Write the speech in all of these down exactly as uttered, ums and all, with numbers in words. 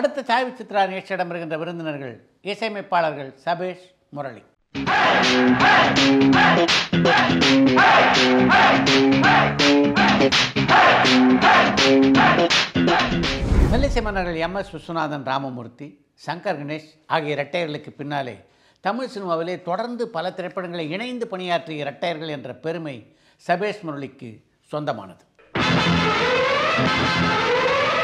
அடுத்த சாய்வு சித்ரா நிகழ்ச்சியிடம் இருக்கின்ற விருந்தினர்கள் இசையமைப்பாளர்கள் சபேஷ், முரளி. மெல்லிசை மன்னர்கள் எம் எஸ் விஸ்வநாதன், ராமமூர்த்தி, சங்கர் கணேஷ் ஆகிய இரட்டையர்களுக்கு பின்னாலே தமிழ் சினிமாவிலே தொடர்ந்து பல திரைப்படங்களை இணைந்து பணியாற்றிய இரட்டையர்கள் என்ற பெருமை சபேஷ், முரளிக்கு சொந்தமானது.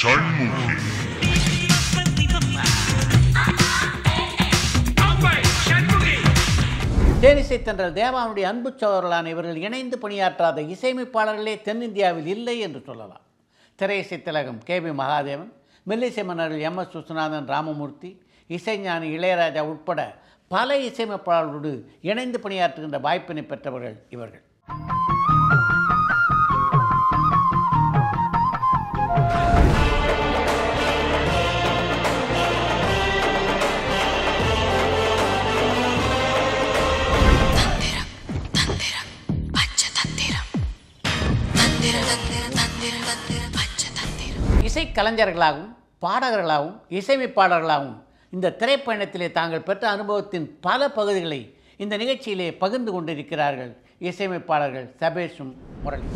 Shanmukhi. தேனிசைத்தன்றல் தேவாவுடைய அன்பு சோதரலான இவர்கள் இணைந்து பணியாற்றாத இசையமைப்பாளர்களே தென்னிந்தியாவில் இல்லை என்று சொல்லலாம். திரையிசை திலகம் கே பி மகாதேவன், மெல்லிசை மன்னர்கள் எம் எஸ் விஸ்வநாதன், ராமமூர்த்தி, இசைஞானி இளையராஜா உட்பட பல இசையமைப்பாளர்களோடு இணைந்து பணியாற்றுகின்ற வாய்ப்பினை பெற்றவர்கள் இவர்கள். இசை கலைஞர்களாகவும் பாடகர்களாகவும் இசையமைப்பாளர்களாகவும் இந்த திரைப்பயணத்திலே தாங்கள் பெற்ற அனுபவத்தின் பல பகுதிகளை இந்த நிகழ்ச்சியிலே பகிர்ந்து கொண்டிருக்கிறார்கள் இசையமைப்பாளர்கள் சபேஷும், முரளி.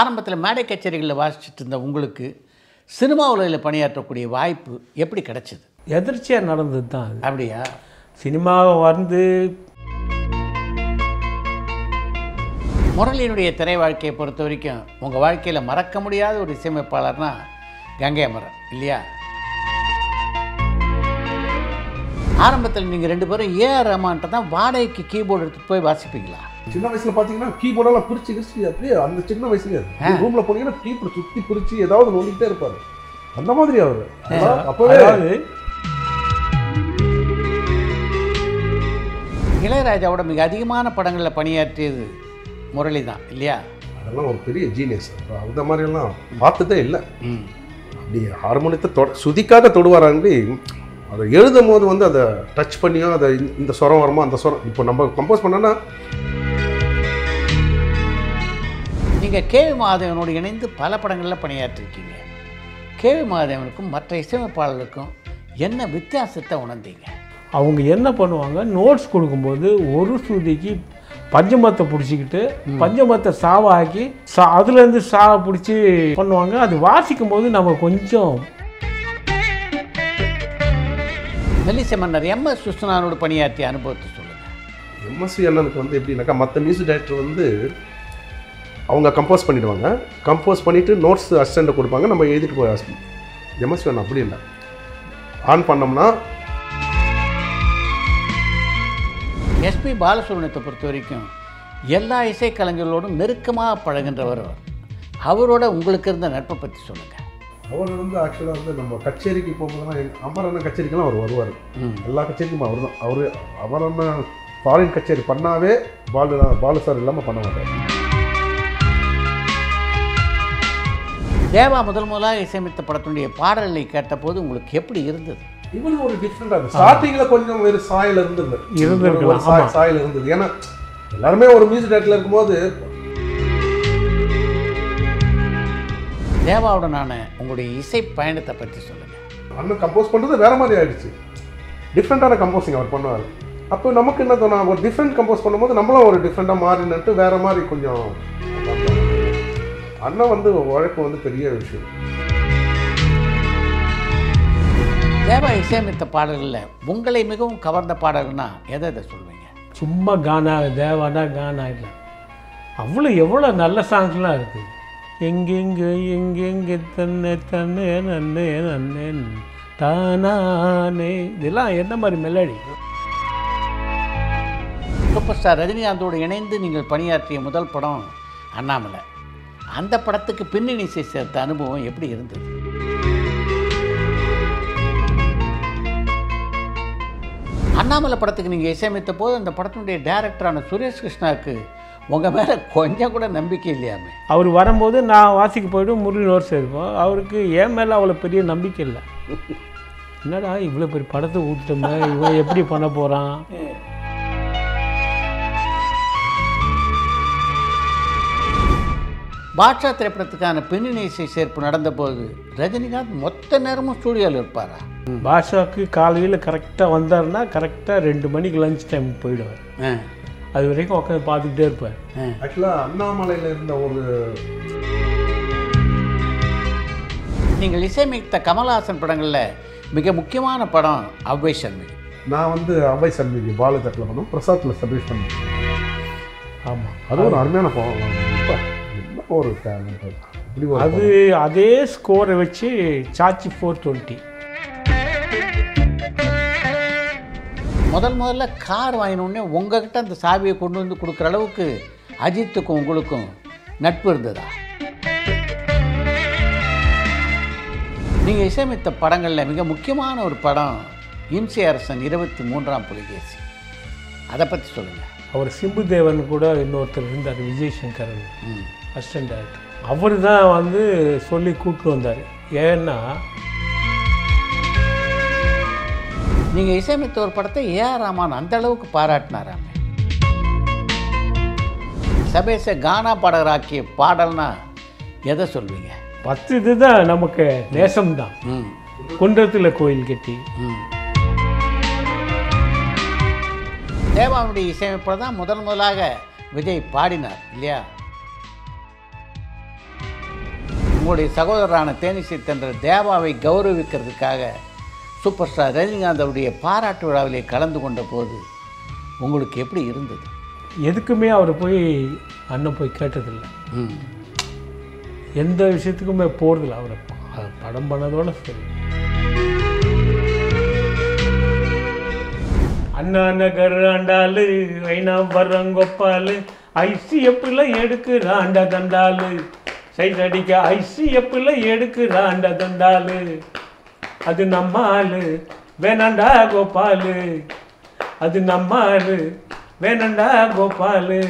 ஆரம்பத்தில் மேடை கச்சேரிகளில் வாசிச்சுட்டு இருந்த உங்களுக்கு சினிமா உலகில் பணியாற்றக்கூடிய வாய்ப்பு எப்படி கிடைச்சிது? எதிர்ச்சியாக நடந்தது தான். அப்படியா? சினிமாவை வந்து முரளியினுடைய திரை வாழ்க்கையை பொறுத்த வரைக்கும் உங்கள் வாழ்க்கையில் மறக்க முடியாத ஒரு இசையமைப்பாளர்னா கங்கை அமரன் இல்லையா? ஆரம்பத்தில் நீங்கள் ரெண்டு பேரும் ஏ ஆர் ரஹ்மான்கிட்ட தான் வாடகைக்கு கீபோர்டு எடுத்து போய் வாசிப்பீங்களா? சின்ன வயசில் பார்த்தீங்கன்னா கீபோர்டெல்லாம் பிரித்து கிரிச்சு அப்படியே அந்த சின்ன வயசுல ரூமில் போனீங்கன்னா கீபோர்டு சுற்றி பிரித்து ஏதாவது நோண்டிகிட்டே இருப்பார். அந்த மாதிரி அவர் அப்போவே இளையராஜாவோட மிக அதிகமான படங்களில் பணியாற்றியது முரளி தான் இல்லையா? அதெல்லாம் ஒரு பெரிய ஜீனியஸ். அந்த மாதிரியெல்லாம் பார்த்ததே இல்லை. அப்படி ஹார்மோனியத்தை தொ சுதிக்காக தொடுவாராங்கி அதை எழுதும் போது வந்து அதை டச் பண்ணியோ அதை இந்த சொரம் வரமோ அந்த சொரம் இப்போ நம்ம கம்போஸ் பண்ணோன்னா. நீங்கள் கே வி மாதேவனோடு இணைந்து பல படங்களில் பணியாற்றிருக்கீங்க. கே வி மாதேவனுக்கும் மற்ற இசையமைப்பாளர்களுக்கும் என்ன வித்தியாசத்தை உணர்ந்தீங்க? அவங்க என்ன பண்ணுவாங்க, நோட்ஸ் கொடுக்கும்போது ஒரு ஸ்ருதிக்கு பஞ்சமத்தை பிடிச்சிக்கிட்டு பஞ்சமத்தை சாவாக்கி சா அதுலேருந்து சாவை பிடிச்சி பண்ணுவாங்க. அது வாசிக்கும் போது நம்ம கொஞ்சம் மெல்லிசை மன்னர் எம் எஸ் விஸ்வநாதனோடு பணியாற்றிய அனுபவத்தை சொல்லுங்கள். எம்எஸ்வி அண்ணனுக்கு வந்து எப்படின்னாக்கா மற்ற மியூசிக் டைரக்டர் வந்து அவங்க கம்போஸ் பண்ணிவிடுவாங்க. கம்போஸ் பண்ணிவிட்டு நோட்ஸ் அசிஸ்டண்ட்டை கொடுப்பாங்க, நம்ம எழுதிட்டு போய் ஆசை. எம்எஸ்வி அண்ணன் அப்படி இல்லை. ஆன் பண்ணோம்னா எஸ்பி பாலசுப்ரமணியத்தை பொறுத்த வரைக்கும் எல்லா இசைக்கலைஞர்களோடும் நெருக்கமாக பழகின்றவர். அவரோட உங்களுக்கு இருந்த நட்பை பற்றி சொல்லுங்கள். அவர் வந்து ஆக்சுவலாக வந்து நம்ம கச்சேரிக்கு போகும்போதுனா அமரண்ணன் கச்சேரிக்கெல்லாம் அவர் வருவார். எல்லா கச்சேரிக்கும் அவர் தான். அவர் அமரண்ணன் ஃபாரின் கச்சேரி பண்ணாவே பாலு பாலு சார் இல்லாமல் பண்ண மாட்டார். தேவா முதல் முதலாக இசையமைத்த படத்தினுடைய பாடல்களை கேட்டபோது உங்களுக்கு எப்படி இருந்தது? இவனுக்கு ஒரு டிஃப்ரெண்டாக இருந்தது. ஸ்டார்டிங்கில் கொஞ்சம் ஒரு சாயில் இருந்தது இருந்தது சாயில் இருந்தது. ஏன்னா எல்லாருமே ஒரு மியூசிக் டேரக்டரில் இருக்கும்போது தேவாவுடனான உங்களுடைய இசை பயணத்தை பற்றி சொல்லுங்கள். அண்ணன் கம்போஸ் பண்ணுறது வேறு மாதிரி ஆகிடுச்சு. டிஃப்ரெண்ட்டான கம்போஸிங் அவர் பண்ணுவார். அப்போ நமக்கு என்ன தோணும், ஒரு டிஃப்ரெண்ட் கம்போஸ் பண்ணும்போது நம்மளும் ஒரு டிஃப்ரெண்ட்டாக மாறினட்டு வேறு மாதிரி கொஞ்சம். அண்ணன் வந்து உழைப்பு வந்து பெரிய விஷயம். தேவா இசையமைத்த பாடல்களில் உங்களை மிகவும் கவர்ந்த பாடல்னா எதை எதை சொல்லுவீங்க? சும்மா கானா தேவானா கானா இல்லை, அவ்வளோ எவ்வளோ நல்ல சாங்ஸ்லாம் இருக்குது. எங்கெங்கே எங்கெங்கே தன்னை தன்னே நன்னே நன்னே தானானே இதெல்லாம் என்ன மாதிரி மெலடி. சூப்பர் ஸ்டார் ரஜினிகாந்தோடு இணைந்து நீங்கள் பணியாற்றிய முதல் படம் அண்ணாமலை. அந்த படத்துக்கு பின்னணி இசை சேர்த்த அனுபவம் எப்படி இருந்தது? அண்ணாமலை படத்துக்கு நீங்கள் இசையமைத்த போது அந்த படத்தினுடைய டைரக்டரான சுரேஷ் கிருஷ்ணாவுக்கு உங்கள் மேலே கொஞ்சம் கூட நம்பிக்கை இல்லையாமே. அவர் வரும்போது நான் வாசிக்கு போய்ட்டு முரளி நோட்ஸ் இருப்போம். அவருக்கு என் மேலே அவ்வளோ பெரிய நம்பிக்கை இல்லை. என்னடா இவ்வளோ பெரிய படத்தை ஊற்றிட்டோம்னா இவன் எப்படி பண்ண போகிறான்? பாட்ஷா திரைப்படத்துக்கான பின்னணி இசை சேர்ப்பு நடந்தபோது ரஜினிகாந்த் மொத்த நேரமும் ஸ்டூடியோவில் இருப்பாரா? பாட்ஷாவுக்கு காலையில் கரெக்டாக வந்தார்னா கரெக்டாக ரெண்டு மணிக்கு லஞ்ச் டைம் போயிடுவார். அது வரைக்கும் உட்காந்து பார்த்துக்கிட்டே இருப்பார். ஆக்சுவலாக அண்ணாமலையில் இருந்த ஒரு நீங்கள் இசையமைத்த கமல்ஹாசன் படங்களில் மிக முக்கியமான படம் அவ்வை சண்மிகி. நான் வந்து அவ்வை சண்மிகி பாலு தட்டில் பண்ணோம், பிரசாத்தில் சபேஷ் பண்ணேன். ஆமாம், அது ஒரு அருமையான படம். ஒரு அது அதே ஸ்கோரை வச்சு சாச்சி ஃபோர் டுவெண்ட்டி. முதல் முதல்ல கார் வாங்கினோடனே உங்ககிட்ட அந்த சாவியை கொண்டு வந்து கொடுக்குற அளவுக்கு அஜித்துக்கும் உங்களுக்கும் நட்பு இருந்ததா? நீங்கள் இசையமைத்த படங்களில் மிக முக்கியமான ஒரு படம் இம்சை அரசன் இருபத்தி மூன்றாம் புலிகேசி. அதை பற்றி சொல்லுங்கள். அவர் சிம்பு தேவன் கூட இன்னொருத்தர் இருந்தார், விஜய் சங்கரன் அசிஸ்டன்ட் டைரக்டர். அவர் தான் வந்து சொல்லி கூப்பிட்டு வந்தார். ஏன்னா நீங்கள் இசையமைத்த ஒரு படத்தை ஏஆர் ரஹ்மான் அந்த அளவுக்கு பாராட்டினாராமே. சபேஷை கானா பாடகராக்கிய பாடல்னா எதை சொல்வீங்க? பத்து இதுதான் நமக்கு நேசம்தான். குன்றத்தில் கோயில் கட்டி தேவாவுடைய இசையமைப்பை தான் முதன் முதலாக விஜய் பாடினார் இல்லையா? உங்களுடைய சகோதரரான தேனிசை தென்றல் தேவாவை கௌரவிக்கிறதுக்காக சூப்பர் ஸ்டார் ரஜினிகாந்த் அவருடைய பாராட்டு விழாவிலே கலந்து கொண்ட போது உங்களுக்கு எப்படி இருந்தது? எதுக்குமே அவர் போய் அண்ணன் போய் கேட்டதில்லை, எந்த விஷயத்துக்குமே போகிறதில்லை. அவரை படம் பண்ணதோடு சரி. அண்ணா நகர் ஆண்டாளு ஐநா வர்றங்கொப்பாலு ஐசி எப்படிலாம் எடுக்குறாண்டா தண்டாளு சைட் அடிக்க ஐசி எப்பில் எடுக்கிறாண்ட தண்டாலு அது நம்மாலு வேணாண்டா கோபாலு அது நம்மாலு வேணாண்டா கோபாலு.